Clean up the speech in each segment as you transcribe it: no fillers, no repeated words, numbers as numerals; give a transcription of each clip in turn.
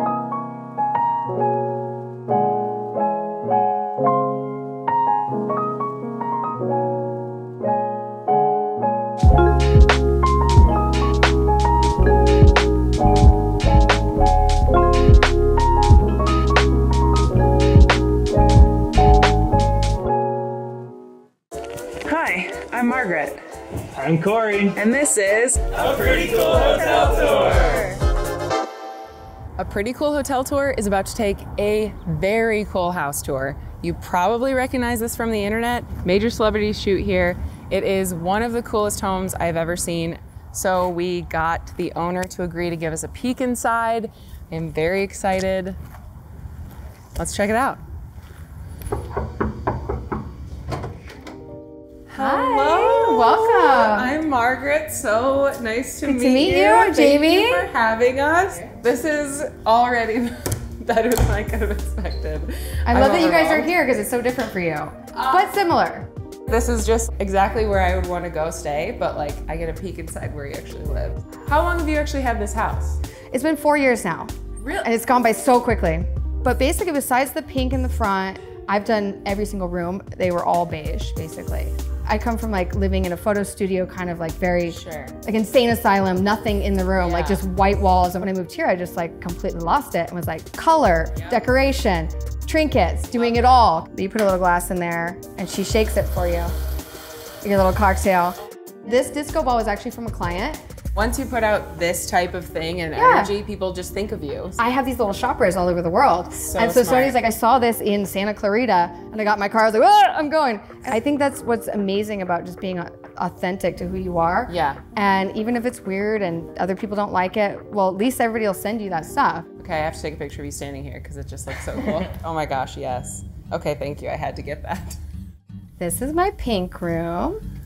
Hi, I'm Margaret. I'm Corey. And this is A Pretty Cool Hotel Tour. A Pretty Cool Hotel Tour is about to take a very cool house tour. You probably recognize this from the internet. Major celebrities shoot here. It is one of the coolest homes I've ever seen. So we got the owner to agree to give us a peek inside. I'm very excited. Let's check it out. Hello, welcome. I'm Margaret. So nice to meet you. Jamie. Thank you for having us. This is already better than I could have expected. I love that you guys are here because it's so different for you, but similar. This is just exactly where I would want to go stay, but like I get a peek inside where you actually live. How long have you actually had this house? It's been 4 years now. Really? And it's gone by so quickly. But basically, besides the pink in the front, I've done every single room. They were all beige, basically. I come from like living in a photo studio, kind of like very like insane asylum, nothing in the room, like just white walls. And when I moved here, I just like completely lost it and was like color, decoration, trinkets, doing it all. You put a little glass in there and she shakes it for you, your little cocktail. This disco ball was actually from a client. Once you put out this type of thing and energy, people just think of you. I have these little shoppers all over the world. So and so somebody's like, I saw this in Santa Clarita and I got my car, I was like, ah, I'm going. I think that's what's amazing about just being authentic to who you are. Yeah. And even if it's weird and other people don't like it, well, at least everybody will send you that stuff. Okay, I have to take a picture of you standing here because it just looks so cool. Oh my gosh, yes. Okay, thank you, I had to get that. This is my pink room.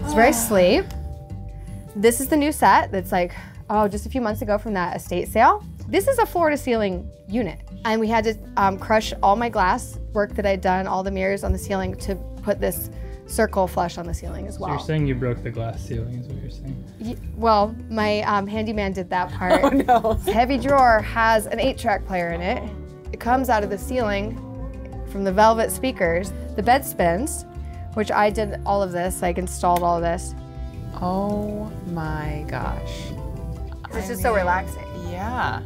It's where I sleep. This is the new set that's like, oh, just a few months ago from that estate sale. This is a floor to ceiling unit. And we had to crush all my glass work that I'd done, all the mirrors on the ceiling to put this circle flush on the ceiling as well. So you're saying you broke the glass ceiling is what you're saying? Well, my handyman did that part. Oh no. The heavy drawer has an 8-track player in it. It comes out of the ceiling from the velvet speakers. The bed spins, which I did all of this, like installed all of this. Oh my gosh. It's just so relaxing. Yeah.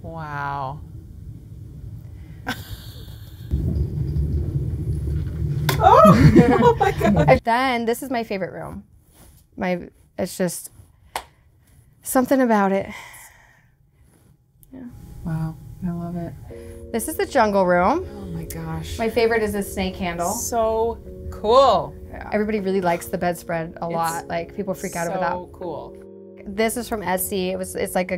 Wow. Oh my God. Then this is my favorite room. It's just something about it. Yeah. Wow, I love it. This is the jungle room. Oh my gosh. My favorite is the snake handle. So cool. Everybody really likes the bedspread a lot. Like people freak out over that. So cool. This is from Essie. It's like a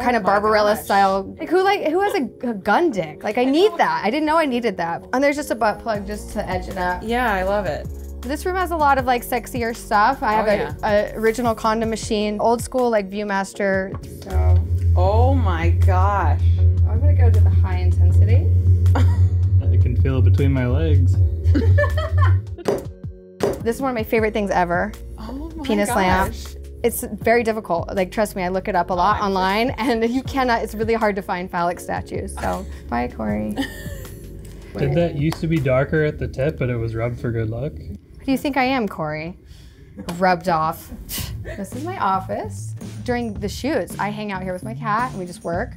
kind of Barbarella style. Like who has a gun dick? Like I need that. I didn't know I needed that. And there's just a butt plug just to edge it up. Yeah, I love it. This room has a lot of like sexier stuff. I have a original condom machine, old school like Viewmaster. So. Oh my gosh. I'm gonna go to the high intensity. I can feel it between my legs. This is one of my favorite things ever. Oh my Penis gosh. Lamp. It's very difficult. Like, trust me, I look it up a lot online and you cannot, it's really hard to find phallic statues. So, bye, Corey. Did that used to be darker at the tip, but it was rubbed for good luck? What do you think I am, Corey? Rubbed off. This is my office. During the shoots, I hang out here with my cat and we just work.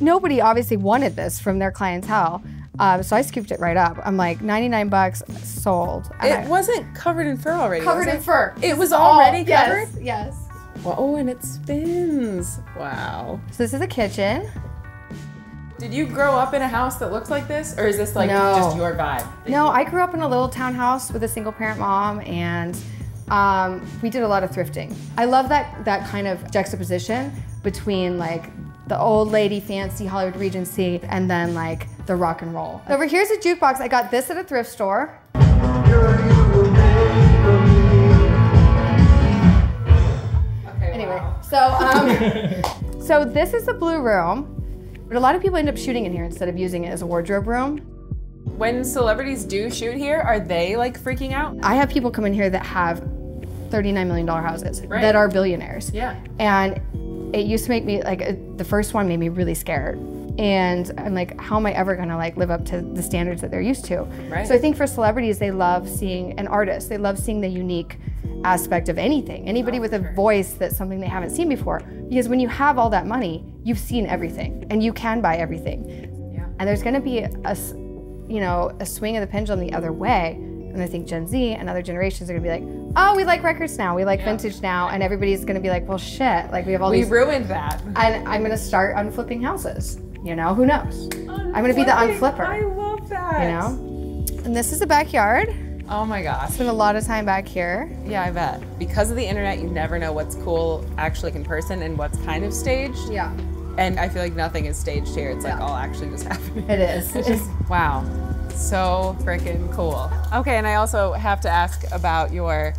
Nobody obviously wanted this from their clientele. So I scooped it right up. I'm like, 99 bucks, sold. It wasn't covered in fur already. Covered in fur. It was already covered? Yes, yes. Whoa, and it spins. Wow. So this is a kitchen. Did you grow up in a house that looks like this? Or is this like just your vibe? No, I grew up in a little townhouse with a single parent mom and we did a lot of thrifting. I love that kind of juxtaposition between like the old lady fancy Hollywood Regency and then like the rock and roll. Over here's a jukebox. I got this at a thrift store. Okay, anyway, so this is the blue room. But a lot of people end up shooting in here instead of using it as a wardrobe room. When celebrities do shoot here, are they like freaking out? I have people come in here that have $39 million houses that are billionaires. Yeah. And It used to make me, like, the first one made me really scared. And I'm like, how am I ever gonna like live up to the standards that they're used to? Right. So I think for celebrities, they love seeing an artist. They love seeing the unique aspect of anything. Anybody with a voice that's something they haven't seen before. Because when you have all that money, you've seen everything and you can buy everything. Yeah. And there's gonna be a, you know, a swing of the pendulum the other way. And I think Gen Z and other generations are gonna be like, oh, we like records now, we like vintage now, and everybody's gonna be like, well, shit, like we have all these— We ruined that. And I'm gonna start unflipping houses, you know, who knows? I'm gonna be the unflipper. I love that. You know? And this is the backyard. Oh my gosh. I spend a lot of time back here. Yeah, I bet. Because of the internet, you never know what's cool actually in person and what's kind of staged. Yeah. And I feel like nothing is staged here. It's like all actually just happening. It is. It's just, wow. So freaking cool. Okay, and I also have to ask about your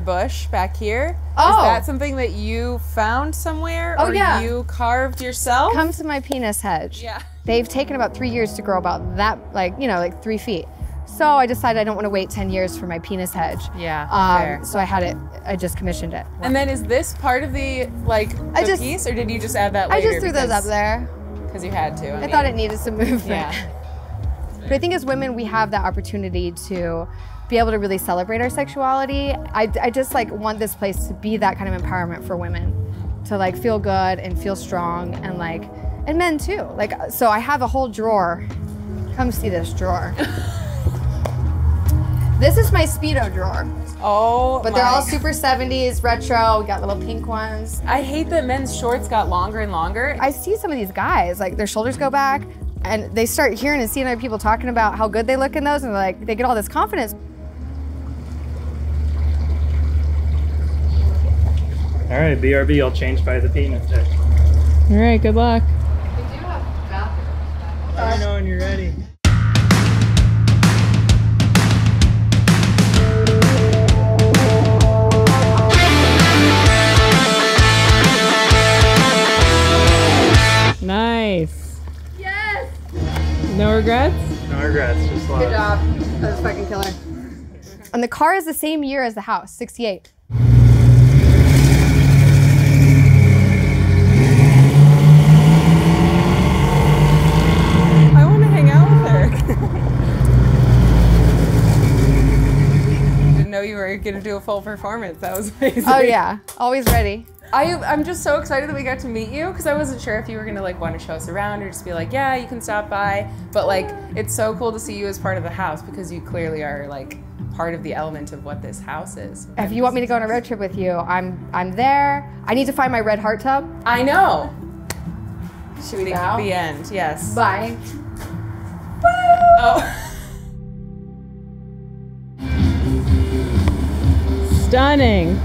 bush back here. Oh. Is that something that you found somewhere? Oh, or you carved yourself? Come to my penis hedge. Yeah. They've taken about 3 years to grow about that, like, you know, like 3 feet. So I decided I don't want to wait 10 years for my penis hedge. Yeah, fair. So I had it, I just commissioned it. And then is this part of the, like, the piece, or did you just add that later? I just threw those up there. Because you had to. I thought it needed some movement. Yeah. But I think as women, we have that opportunity to be able to really celebrate our sexuality. I just like want this place to be that kind of empowerment for women, to like feel good and feel strong, and like, and men too. Like, so I have a whole drawer. Come see this drawer. This is my Speedo drawer. Oh, but they're all super 70s, retro. We got little pink ones. I hate that men's shorts got longer and longer. I see some of these guys, like their shoulders go back, and they start hearing and seeing other people talking about how good they look in those, and like they get all this confidence. All right, BRB, I'll change by the peanut dish. All right, good luck. We do have bathrooms. Let me know when you're ready. Nice. Yes. No regrets? No regrets, just love. Good job. That was fucking killer. And the car is the same year as the house, 68. I want to hang out with her. I didn't know you were going to do a full performance. That was amazing. Oh yeah, always ready. I'm just so excited that we got to meet you, because I wasn't sure if you were going to like want to show us around or just be like, yeah, you can stop by. But like, it's so cool to see you as part of the house, because you clearly are like part of the element of what this house is. If you want me to go on a road trip with you, I'm there. I need to find my red heart tub. I know. Should we go? The end, yes. Bye. Bye. Oh. Stunning.